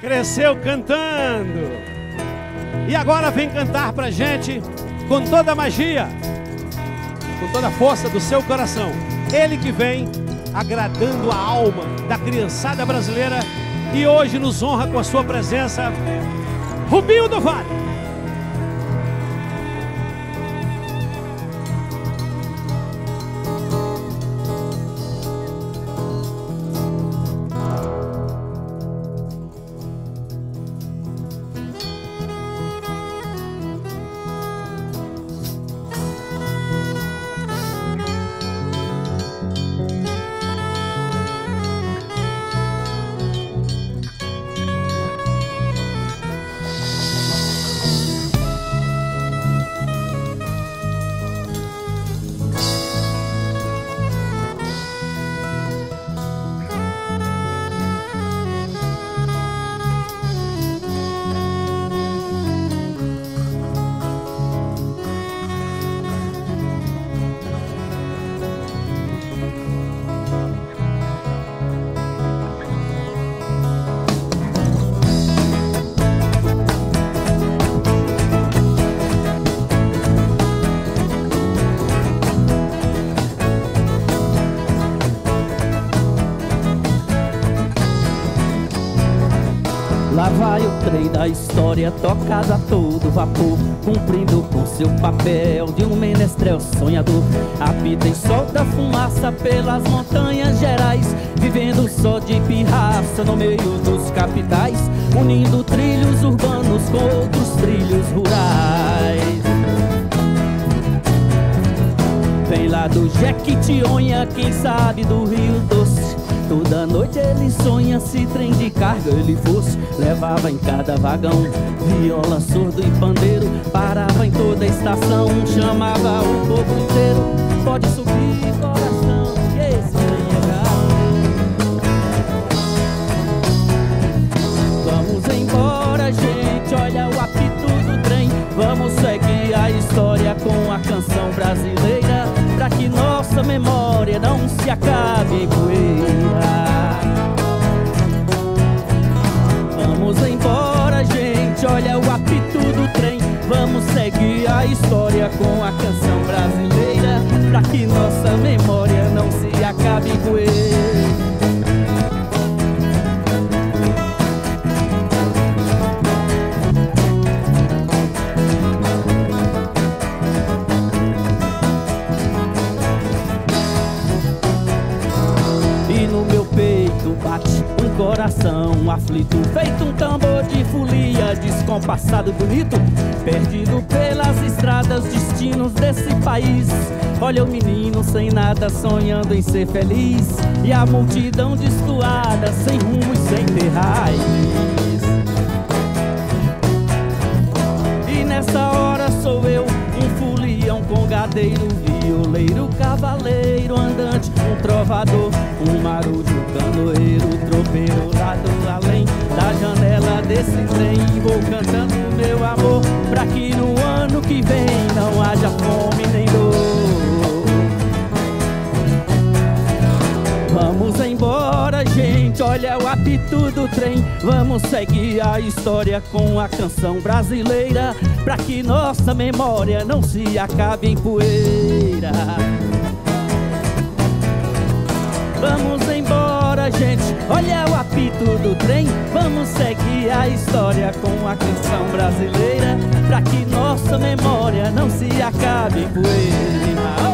cresceu cantando. E agora vem cantar pra gente com toda a magia, com toda a força do seu coração. Ele que vem agradando a alma da criançada brasileira e hoje nos honra com a sua presença, Rubinho do Vale. Lá vai o trem da história, tocado a todo vapor, cumprindo com seu papel de um menestrel sonhador. Apita e solta fumaça pelas montanhas gerais, vivendo só de pirraça no meio dos capitais, unindo trilhos urbanos com outros trilhos rurais. Vem lá do Jequitinhonha, quem sabe do Rio Doce, toda noite ele sonha, se trem de carga ele fosse. Levava em cada vagão viola, surdo e pandeiro, parava em toda a estação, chamava o povo inteiro. Pode subir, coração, que esse trem é caro. Vamos embora, gente, olha o apito do trem. Vamos seguir a história com a canção brasileira, pra que nossa memória não se acabe em poeira. Vamos embora, gente, olha o apito do trem. Vamos seguir a história com a canção brasileira, pra que nossa memória não se acabe em poeira. Um coração aflito, feito um tambor de folia, descompassado, bonito, perdido pelas estradas, destinos desse país. Olha o menino sem nada, sonhando em ser feliz, e a multidão destoada, sem rumo e sem ter raiz. E nessa hora sou eu, um folião congadeiro, violeiro, cavaleiro, andante, um trovador, um marujo, canoeiro, tropeiro, lá do além da janela desse trem. Vou cantando meu amor, pra que no ano que vem não haja fome nem dor. Vamos embora, gente, olha o apito do trem. Vamos seguir a história com a canção brasileira, pra que nossa memória não se acabe em poeira. Vamos embora, gente, olha o apito do trem. Vamos seguir a história com a canção brasileira, pra que nossa memória não se acabe em poeira.